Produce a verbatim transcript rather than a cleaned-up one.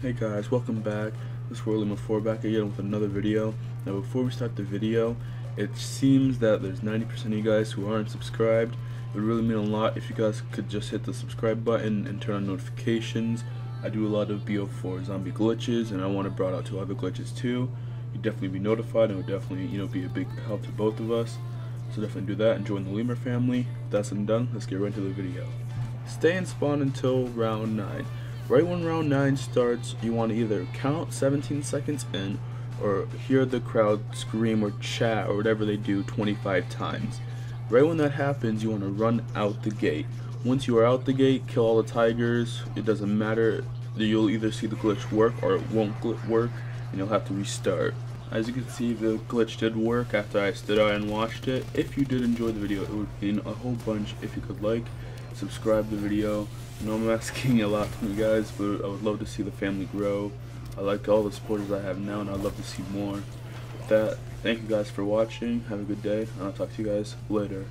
Hey guys, welcome back. This is WorldLemur four back again with another video. Now before we start the video, it seems that there's ninety percent of you guys who aren't subscribed. It would really mean a lot if you guys could just hit the subscribe button and turn on notifications. I do a lot of B O four zombie glitches and I want to brought out two other glitches too. You'd definitely be notified and it would definitely, you know, be a big help to both of us. So definitely do that and join the Lemur family. With that said and done, let's get right into the video. Stay in spawn until round nine. Right when round nine starts, you want to either count seventeen seconds in or hear the crowd scream or chat or whatever they do twenty-five times. Right when that happens, you want to run out the gate. Once you are out the gate, kill all the tigers. It doesn't matter. You'll either see the glitch work or it won't work and you'll have to restart. As you can see, the glitch did work after I stood out and watched it. If you did enjoy the video, it would mean a whole bunch if you could like, subscribe the video. I know I'm asking a lot from you guys, but I would love to see the family grow. I like all the supporters I have now and I'd love to see more. With that, thank you guys for watching. Have a good day and I'll talk to you guys later.